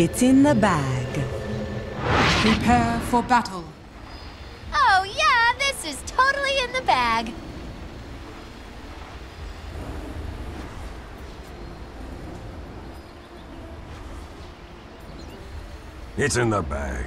It's in the bag. Prepare for battle. Oh yeah, this is totally in the bag. It's in the bag.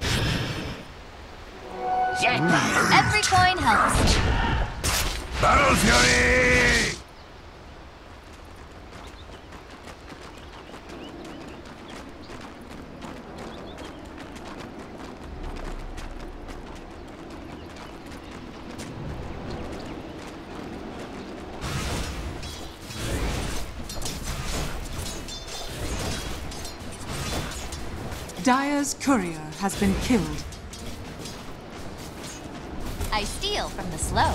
Every coin helps. Battle Fury! Dire's courier has been killed. I steal from the slow.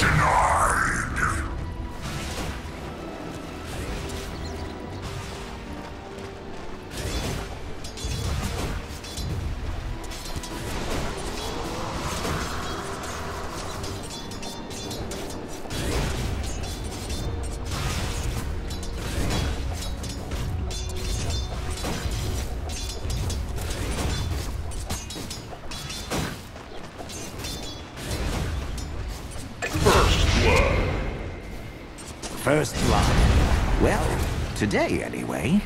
Denied. First blood. Well, today anyway.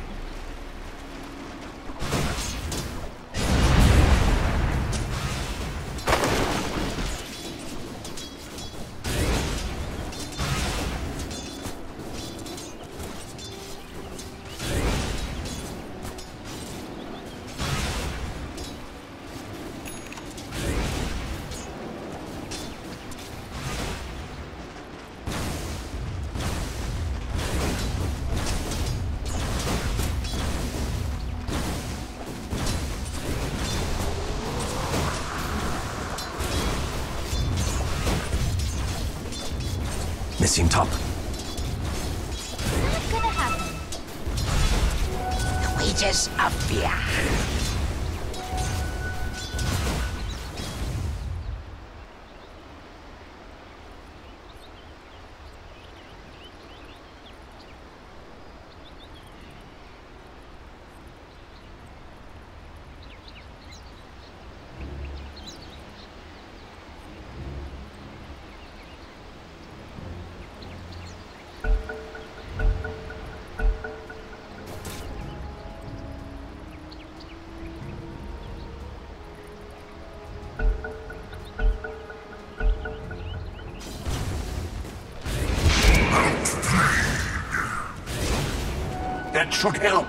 Missing top. Not gonna happen. Luigi's up here. That should help.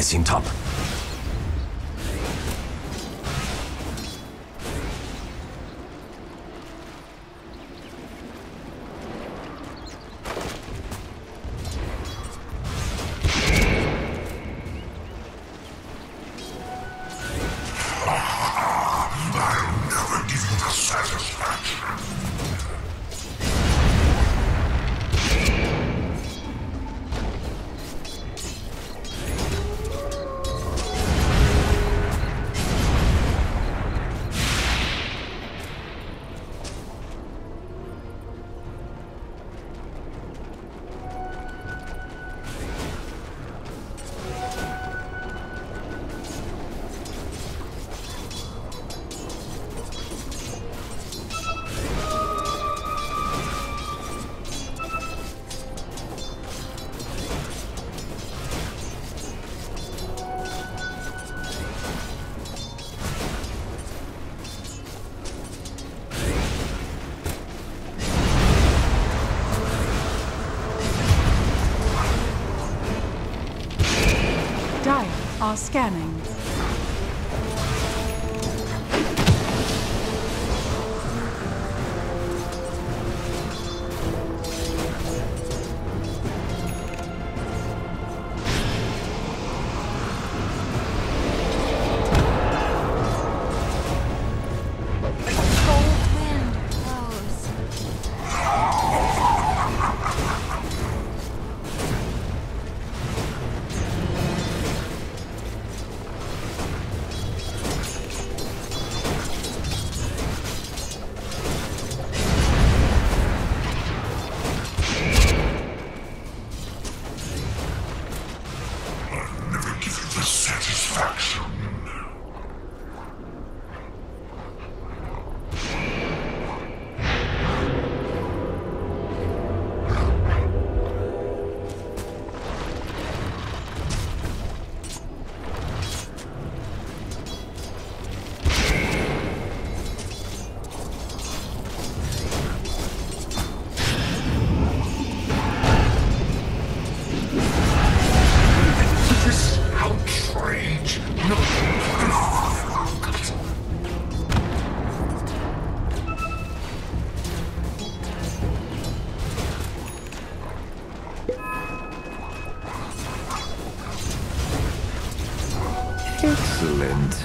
missing top. Are scanning. Excellent.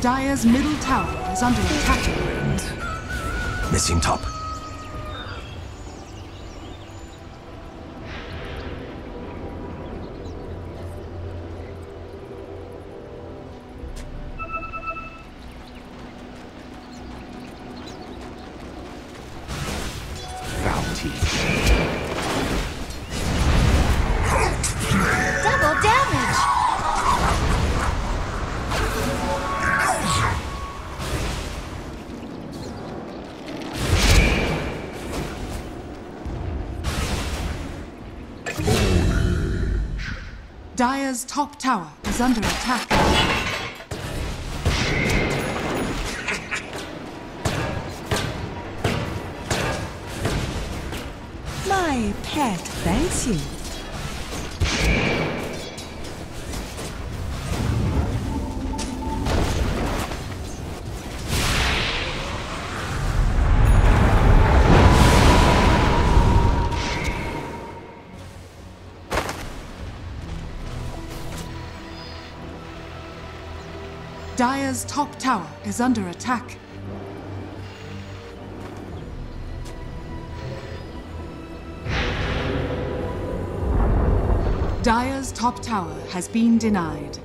Dire's middle tower is under attack. Missing top. Dire's top tower is under attack. My pet thanks you. Dire's top tower is under attack. Dire's top tower has been denied.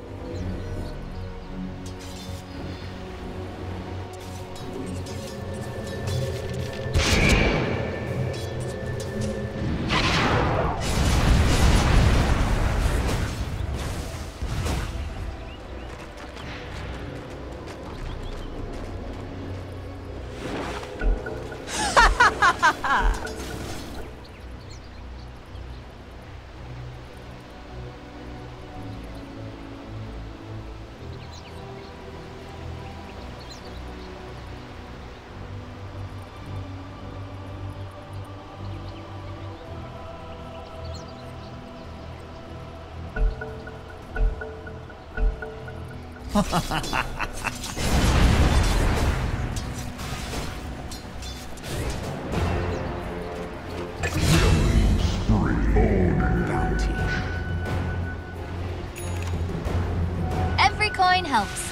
Every coin helps.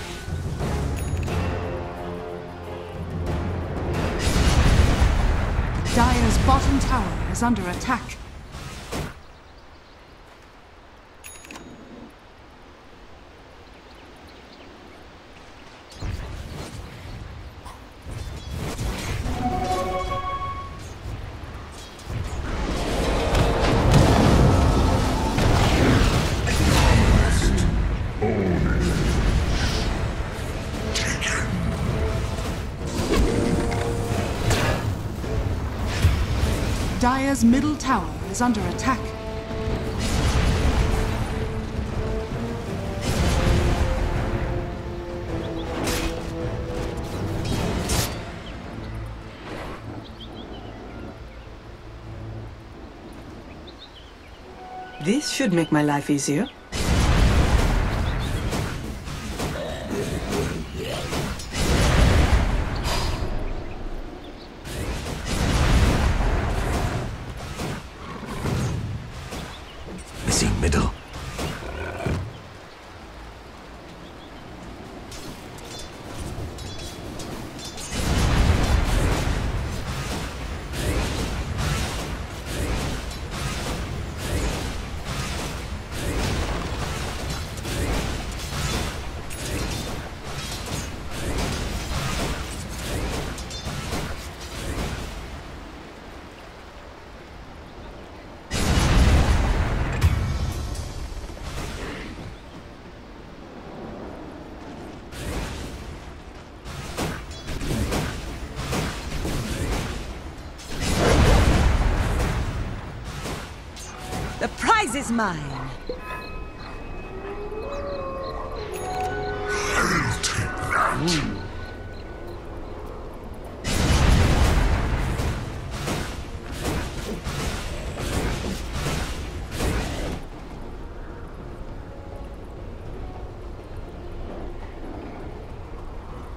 Dire's bottom tower is under attack. Dire's middle tower is under attack. This should make my life easier. The prize is mine. I'll take that.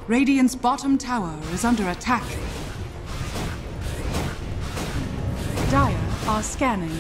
Radiant's bottom tower is under attack. Dire are scanning.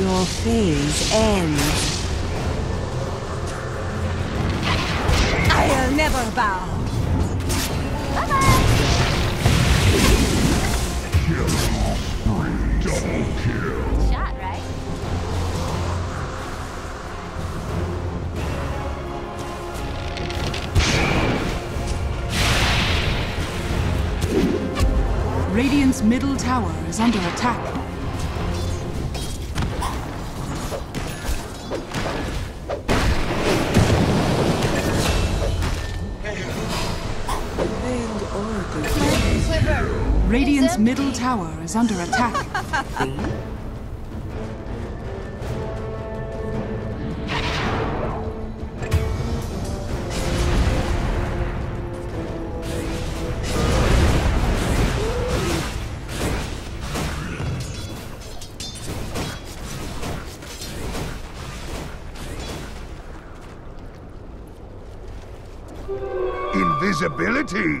Your phase ends. bound. Bye-bye. Kill. Three double kill. Good shot, right? Radiant's middle tower is under attack. Radiant's middle tower is under attack. Invisibility!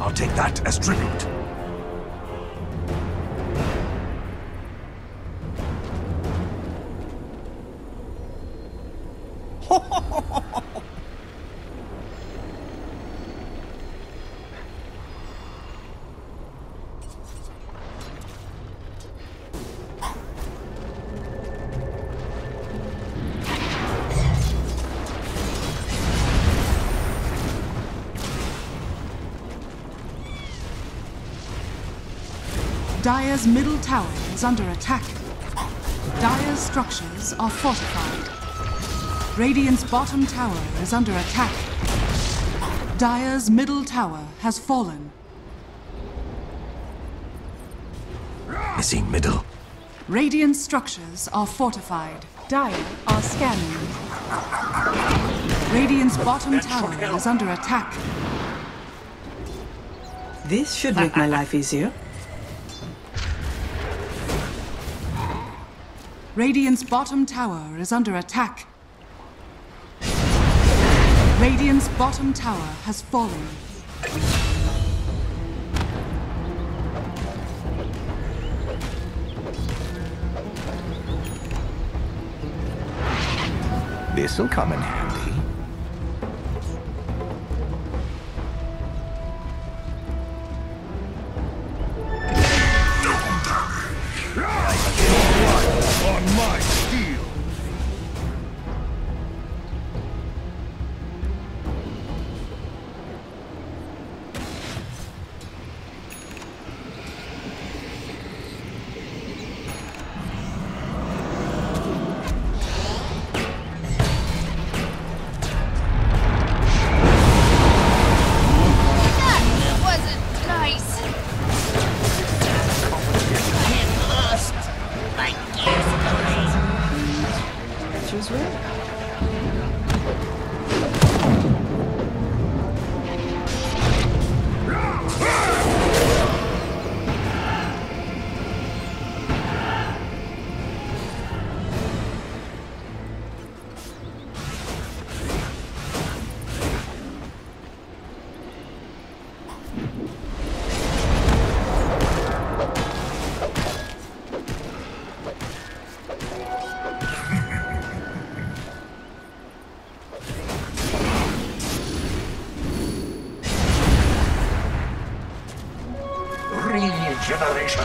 I'll take that as tribute. Dire's middle tower is under attack. Dire's structures are fortified. Radiant's bottom tower is under attack. Dire's middle tower has fallen. Missing middle. Radiant's structures are fortified. Dire are scanning. Radiant's bottom tower is under attack. This should make my life easier. Radiant's bottom tower is under attack. Radiant's bottom tower has fallen. This'll come in handy. Generation.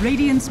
Radiant's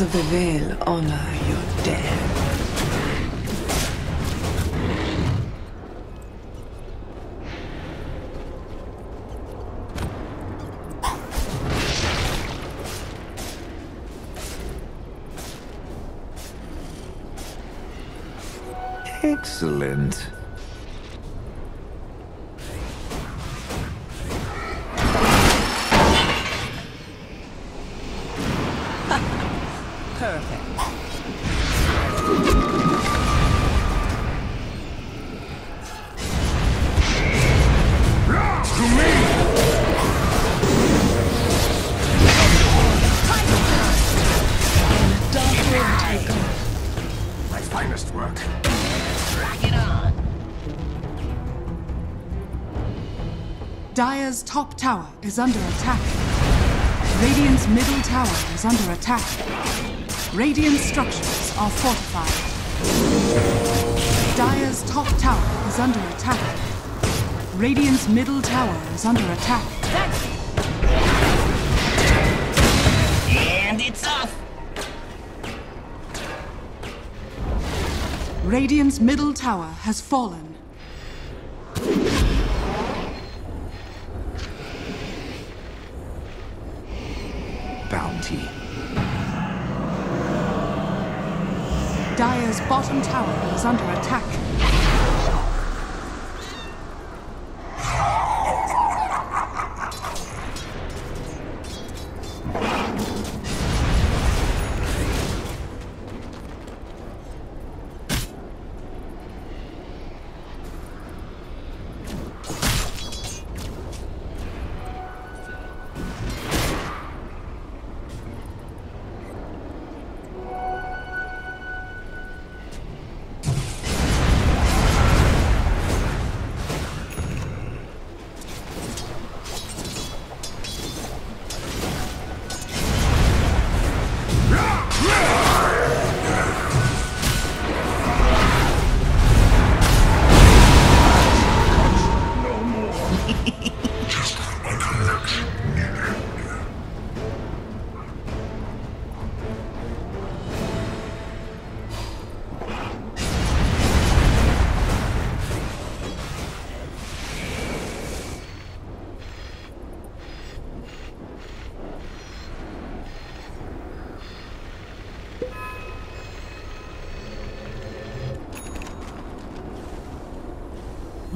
Of the Veil honor your dead. Excellent. Dire's top tower is under attack. Radiant's middle tower is under attack. Radiant structures are fortified. Dire's top tower is under attack. Radiant's middle tower is under attack. And it's off! Radiant's middle tower has fallen. Dire's bottom tower is under attack.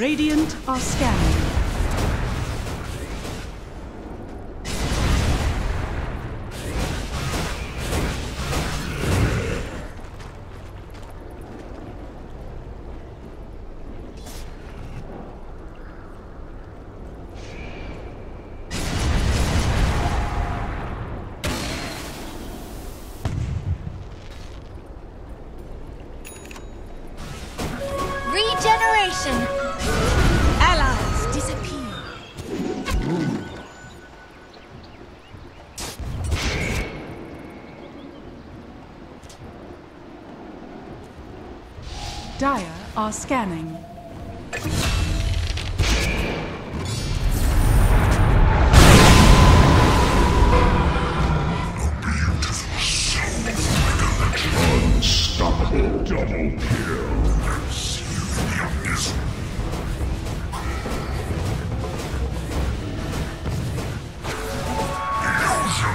Radiant are scanning. Regeneration! Dire are scanning. Unstoppable double kill. Let's use the omniscient. Illusion.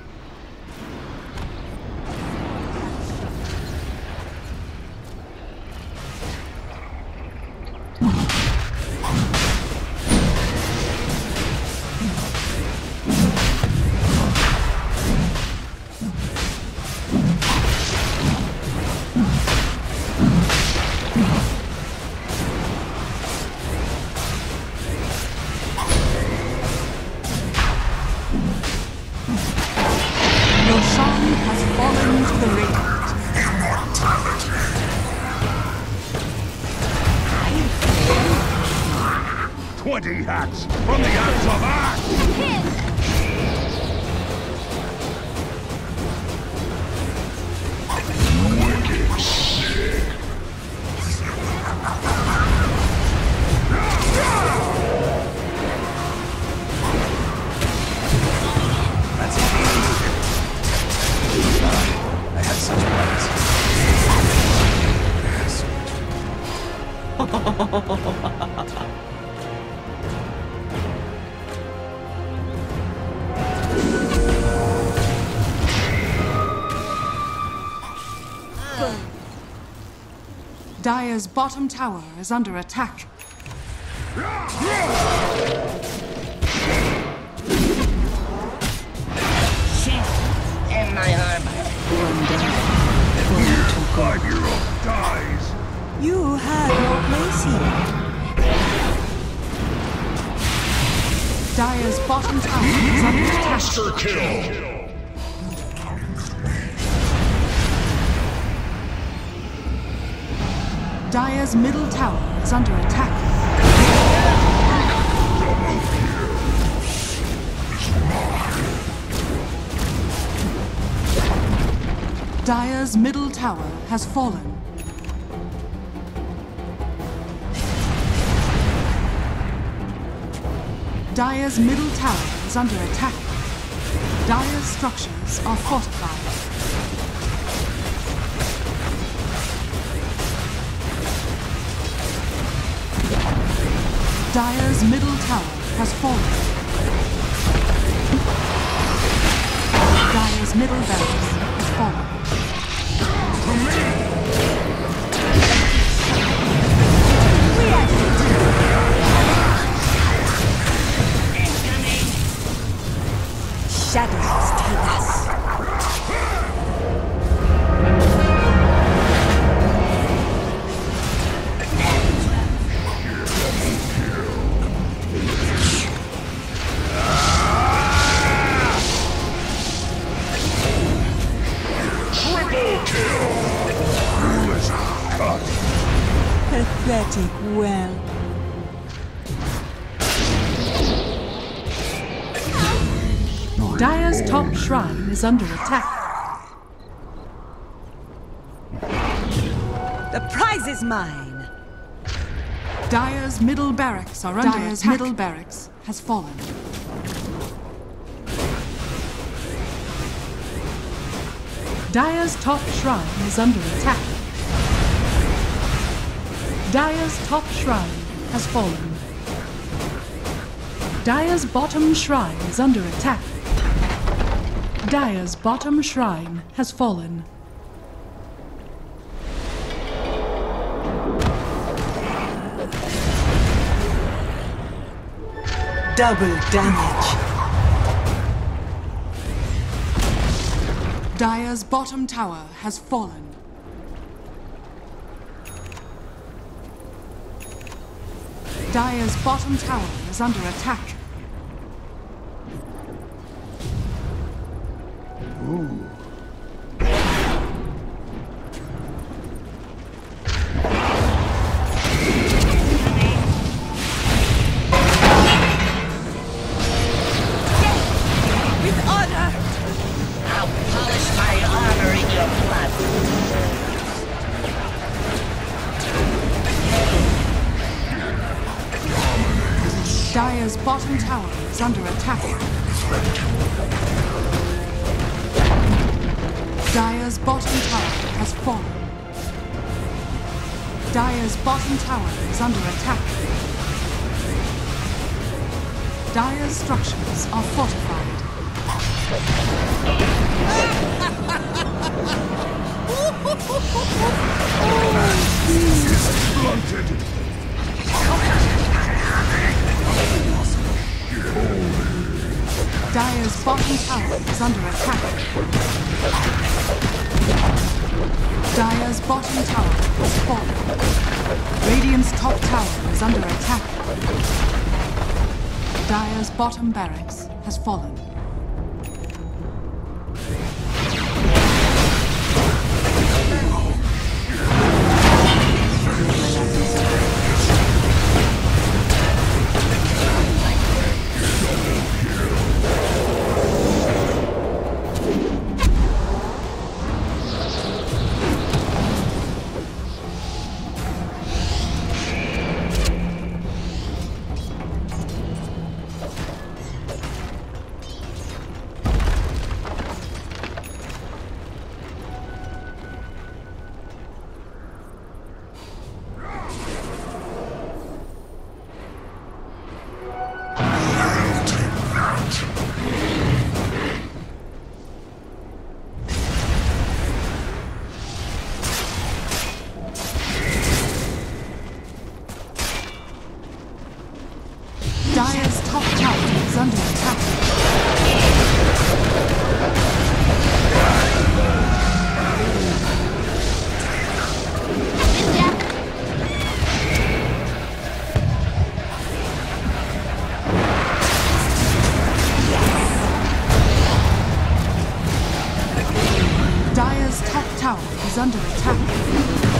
Hats from the hands of Axe! Wicked sick! That's it. I have such plans. Yes. Dire's bottom tower is under attack. She's in my armor. One day, the weird 5-year-old dies. You had your place here. Dire's bottom tower is under attack. Monster kill! Dire's middle tower is under attack. Double kill. It's mine. Dire's middle tower has fallen. Dire's middle tower is under attack. Dire's structures are fortified. Dire's middle tower has fallen. Dire's middle barracks has fallen. Incoming! Shadows take us. Pathetic well. Dire's top shrine is under attack. The prize is mine. Dire's middle barracks are under Dire's attack. Middle barracks has fallen. Dire's top shrine is under attack. Dire's top shrine has fallen. Dire's bottom shrine is under attack. Dire's bottom shrine has fallen. Double damage. Dire's bottom tower has fallen. Dire's bottom tower is under attack. Ooh. bottom tower is under attack. Dire's bottom tower has fallen. Dire's bottom tower is under attack. Dire's structures are fortified. This is blunted. Dire's bottom tower is under attack. Dire's bottom tower has fallen. Radiant's top tower is under attack. Dire's bottom barracks has fallen.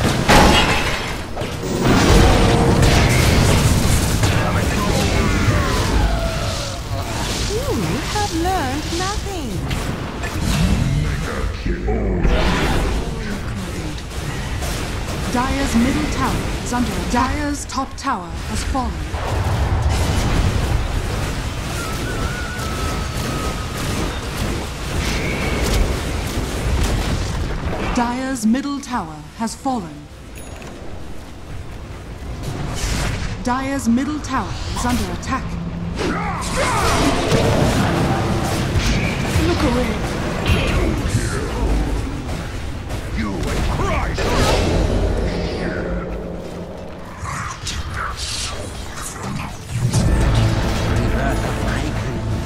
Dire's middle tower is under attack. Dire's top tower has fallen. Dire's middle tower has fallen. Dire's middle tower is under attack. Look away. You and Christ!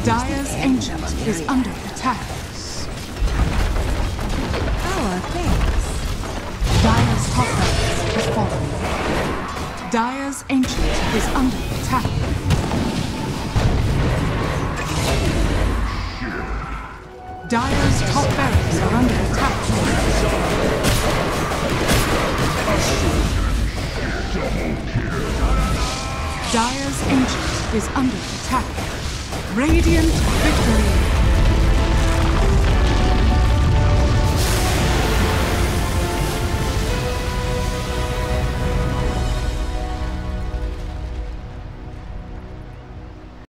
Dire's ancient is under attack. Our thanks. Dire's top barracks has fallen. Dire's ancient is under attack. Dire's top barracks are under attack. Dire's ancient is under attack. Radiant victory!